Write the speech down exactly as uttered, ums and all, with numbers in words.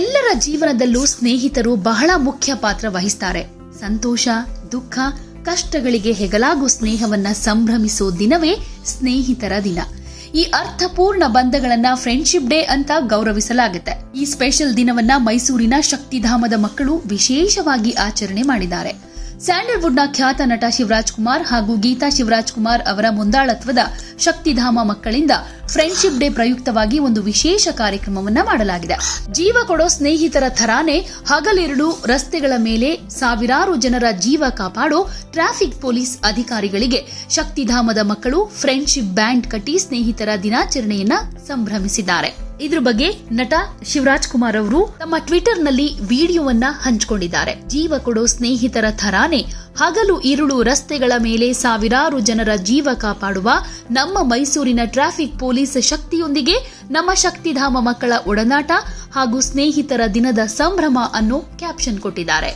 ಎಲ್ಲರ ಜೀವನದಲ್ಲೂ ಸ್ನೇಹಿತರು ಬಹಳ ಮುಖ್ಯ ಪಾತ್ರ ವಹಿಸುತ್ತಾರೆ. ಸಂತೋಷ, ದುಃಖ, ಕಷ್ಟಗಳಿಗೆ ಹೆಗಲಾಗುವ ಸ್ನೇಹವನ್ನ ಸಂಭ್ರಮಿಸೋ ದಿನವೇ ಸ್ನೇಹಿತರ ದಿನ. ಈ ಅರ್ಥಪೂರ್ಣ ಬಂಧಗಳನ್ನ ಫ್ರೆಂಡ್ಶಿಪ್ ಡೇ ಅಂತ ಗೌರವಿಸಲಾಗುತ್ತೆ. ಈ ಸ್ಪೆಷಲ್ ದಿನವನ್ನ ಮೈಸೂರಿನ ಶಕ್ತಿಧಾಮದ ಮಕ್ಕಳು ವಿಶೇಷವಾಗಿ ಆಚರಣೆ ಮಾಡಿದ್ದಾರೆ. ಸ್ಯಾಂಡಲ್ವುಡ್ನ ಖ್ಯಾತ ನಟ ಶಿವರಾಜ್ ಕುಮಾರ್ ಹಾಗೂ ಗೀತಾ ಶಿವರಾಜ್ ಕುಮಾರ್ ಅವರ ಮುಂದಾಳತ್ವದ ಶಕ್ತಿಧಾಮ ಮಕ್ಕಳಿಂದ ಫ್ರೆಂಡ್ಶಿಪ್ ಡೇ ಪ್ರಯುಕ್ತವಾಗಿ ಒಂದು ವಿಶೇಷ ಕಾರ್ಯಕ್ರಮವನ್ನ ಮಾಡಲಾಗಿದೆ. ಜೀವ ಕೊಡೋ ಸ್ನೇಹಿತರ ಥರಾನೇ ಹಗಲಿರುಳು ರಸ್ತೆಗಳ ಮೇಲೆ ಸಾವಿರಾರು ಜನರ ಜೀವ ಕಾಪಾಡೋ ಟ್ರಾಫಿಕ್ ಪೊಲೀಸ್ ಅಧಿಕಾರಿಗಳಿಗೆ ಶಕ್ತಿಧಾಮದ ಮಕ್ಕಳು ಫ್ರೆಂಡ್ಶಿಪ್ ಬ್ಯಾಂಡ್ ಕಟ್ಟಿ ಸ್ನೇಹಿತರ ದಿನಾಚರಣೆಯನ್ನ ಸಂಭ್ರಮಿಸಿದ್ದಾರೆ. ಇದ್ರ ಬಗ್ಗೆ ನಟ ಶಿವರಾಜ್ ಕುಮಾರ್ ಅವರು ತಮ್ಮ ಟ್ವಿಟರ್ ನಲ್ಲಿ ವಿಡಿಯೋವನ್ನ ಹಂಚಿಕೊಂಡಿದ್ದಾರೆ. ಜೀವ ಕೊಡೋ ಸ್ನೇಹಿತರ ಥರಾನೇ ಹಗಲು ಇರುಳು ರಸ್ತೆಗಳ ಮೇಲೆ ಸಾವಿರಾರು ಜನರ ಜೀವ ಕಾಪಾಡುವ ನಮ್ಮ ಮೈಸೂರಿನ ಟ್ರಾಫಿಕ್ ಪೊಲೀಸ್ ಶಕ್ತಿಯೊಂದಿಗೆ ನಮ್ಮ ಶಕ್ತಿಧಾಮ ಮಕ್ಕಳ ಒಡನಾಟ ಹಾಗೂ ಸ್ನೇಹಿತರ ದಿನದ ಸಂಭ್ರಮ ಅನ್ನೋ ಕ್ಯಾಪ್ಷನ್ ಕೊಟ್ಟಿದ್ದಾರೆ.